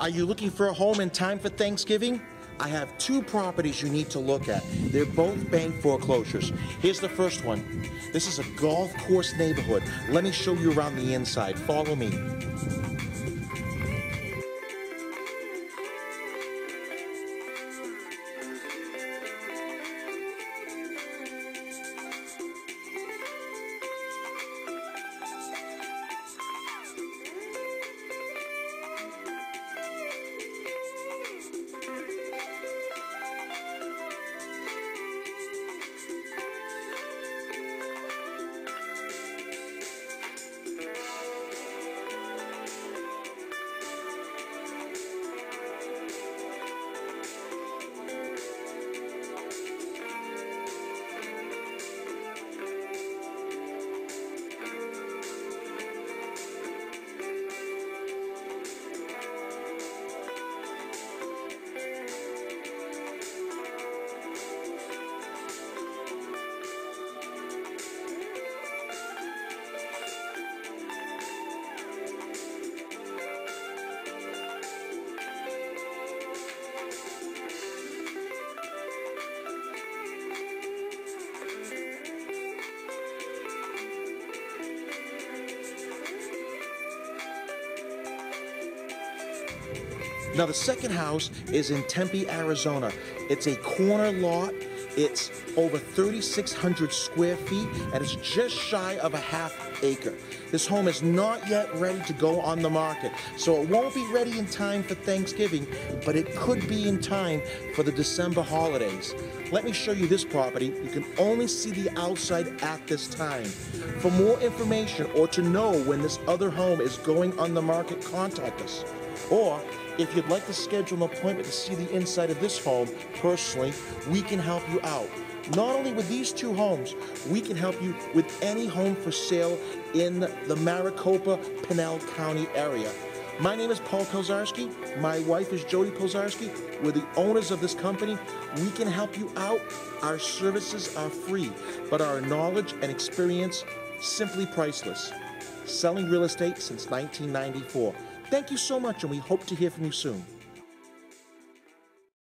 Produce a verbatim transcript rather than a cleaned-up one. Are you looking for a home in time for Thanksgiving? I have two properties you need to look at. They're both bank foreclosures. Here's the first one. This is a golf course neighborhood. Let me show you around the inside. Follow me. Now, the second house is in Tempe, Arizona. It's a corner lot. It's over thirty-six hundred square feet, and it's just shy of a half acre. This home is not yet ready to go on the market, so it won't be ready in time for Thanksgiving, but it could be in time for the December holidays. Let me show you this property. You can only see the outside at this time. For more information or to know when this other home is going on the market, contact us. Or if you'd like to schedule an appointment to see the inside of this home personally, we can help you out. Not only with these two homes, we can help you with any home for sale in the Maricopa, Pinal County area. My name is Paul Pelczarski. My wife is Jodi Pelczarski. We're the owners of this company. We can help you out. Our services are free, but our knowledge and experience simply priceless. Selling real estate since nineteen ninety-four. Thank you so much, and we hope to hear from you soon.